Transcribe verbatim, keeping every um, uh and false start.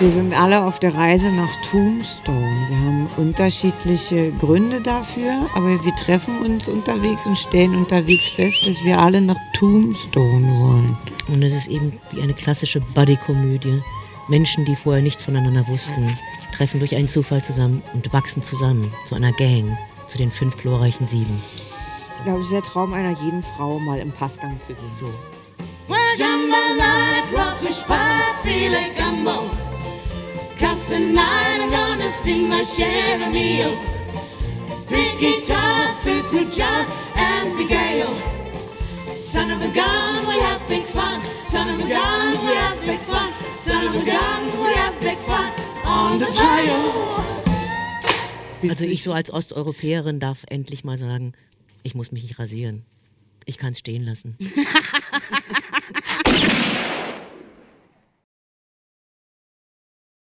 Wir sind alle auf der Reise nach Tombstone. Wir haben unterschiedliche Gründe dafür, aber wir treffen uns unterwegs und stellen unterwegs fest, dass wir alle nach Tombstone wollen. Und es ist eben wie eine klassische Buddy-Komödie. Menschen, die vorher nichts voneinander wussten, treffen durch einen Zufall zusammen und wachsen zusammen zu einer Gang, zu den fünf glorreichen Sieben. Ich glaube, es ist der Traum einer jeden Frau, mal im Passgang zu gehen. So. Tonight I'm gonna sing my share of meal. Big guitar, faithful John and Abigail. Son of a gun, we have big fun. Son of a gun, we have big fun. Son of a gun, we have big fun. On the trail. Also ich so als Osteuropäerin darf endlich mal sagen, ich muss mich nicht rasieren. Ich kann es stehen lassen.